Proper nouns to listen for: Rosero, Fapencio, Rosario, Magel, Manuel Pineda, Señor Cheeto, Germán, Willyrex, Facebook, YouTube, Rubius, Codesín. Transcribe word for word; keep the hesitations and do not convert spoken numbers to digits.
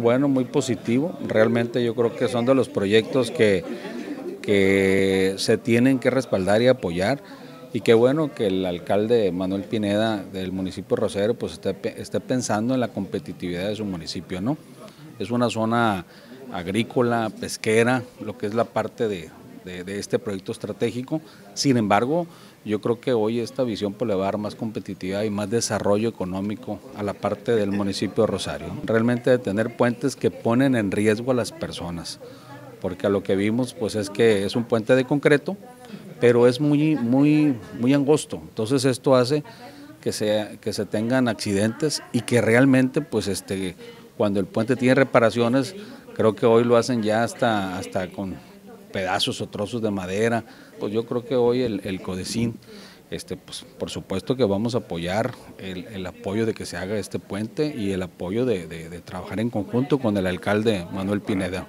Bueno, muy positivo. Realmente yo creo que son de los proyectos que, que se tienen que respaldar y apoyar. Y qué bueno que el alcalde Manuel Pineda del municipio de Rosero pues esté, esté pensando en la competitividad de su municipio, ¿no? Es una zona agrícola, pesquera, lo que es la parte de, de, de este proyecto estratégico. Sin embargo, yo creo que hoy esta visión pues, le va a dar más competitividad y más desarrollo económico a la parte del municipio de Rosario. Realmente de tener puentes que ponen en riesgo a las personas, porque a lo que vimos pues es que es un puente de concreto, pero es muy, muy, muy angosto. Entonces esto hace que se, que se tengan accidentes y que realmente pues este, cuando el puente tiene reparaciones, creo que hoy lo hacen ya hasta, hasta con pedazos o trozos de madera. Pues yo creo que hoy el, el Codesín, este, pues por supuesto que vamos a apoyar el, el apoyo de que se haga este puente y el apoyo de, de, de trabajar en conjunto con el alcalde Manuel Pineda.